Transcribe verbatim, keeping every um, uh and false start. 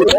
What?